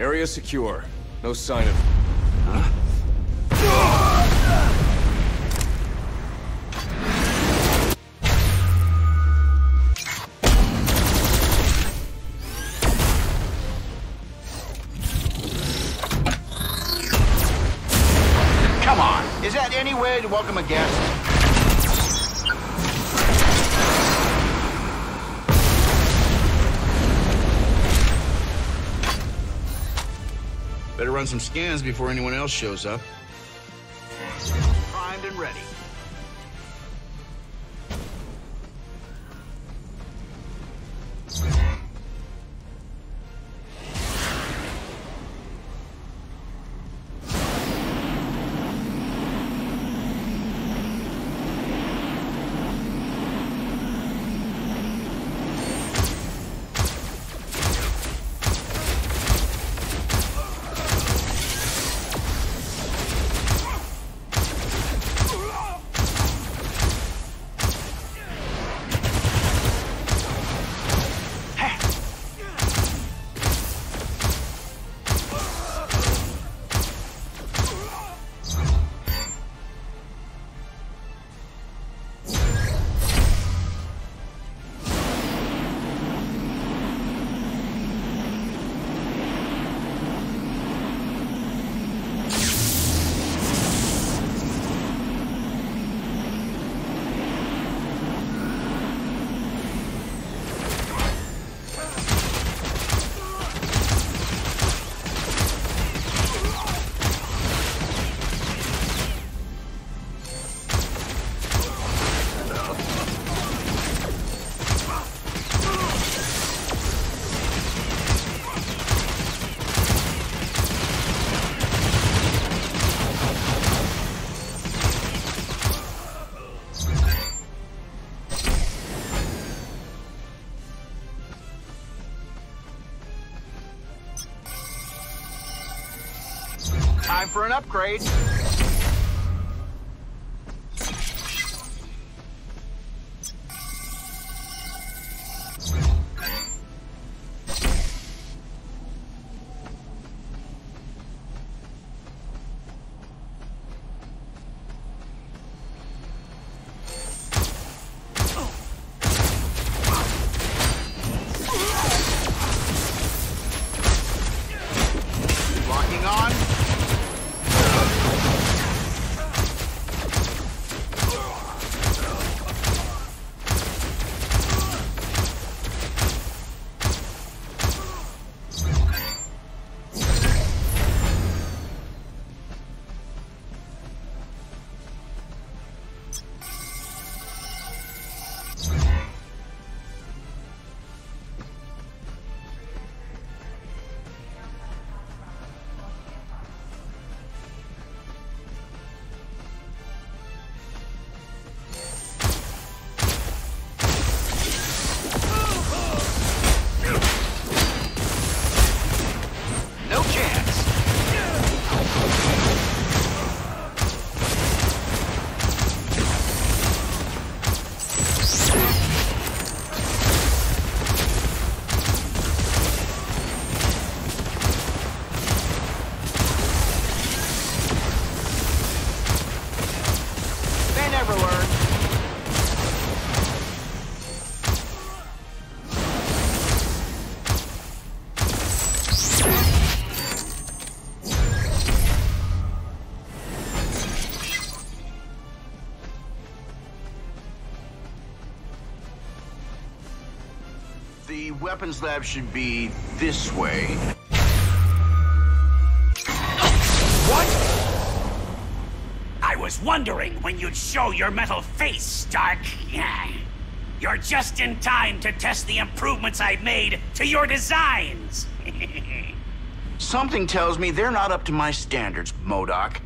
Area secure. No sign of... Huh? Come on! Is that any way to welcome a guest? Better run some scans before anyone else shows up. Primed and ready. Time for an upgrade. The weapons lab should be this way. What? I was wondering when you'd show your metal face, Stark. You're just in time to test the improvements I made to your designs. Something tells me they're not up to my standards, MODOK.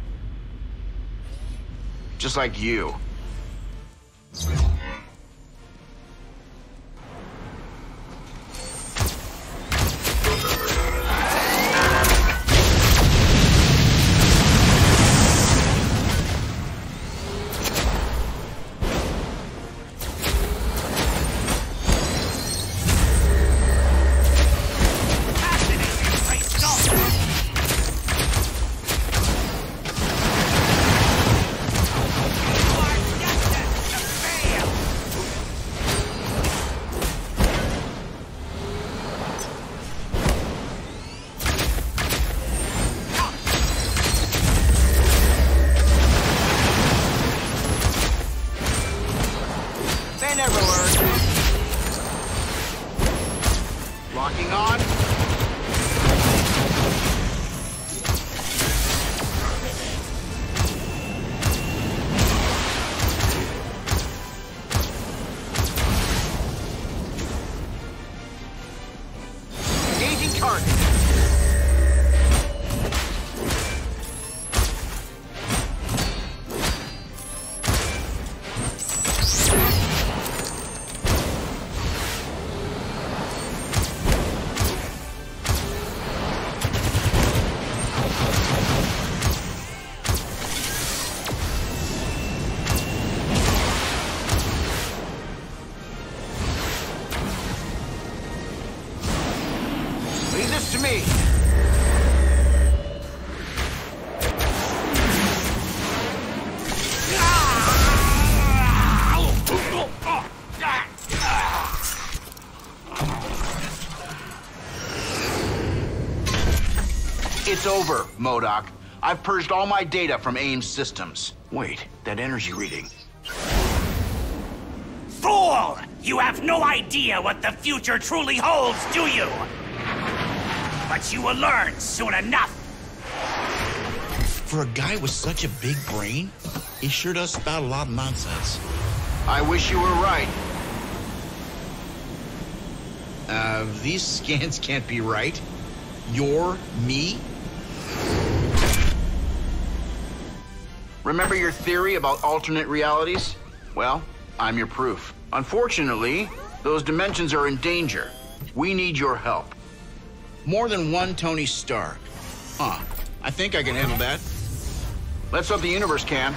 Just like you. Go! It's over, MODOK. I've purged all my data from AIM's systems. Wait, that energy reading. Fool! You have no idea what the future truly holds, do you? But you will learn soon enough. For a guy with such a big brain, he sure does spout a lot of nonsense. I wish you were right. These scans can't be right. You're me? Remember your theory about alternate realities? Well, I'm your proof. Unfortunately, those dimensions are in danger. We need your help. More than one Tony Stark. Huh. I think I can handle that. Let's hope the universe can.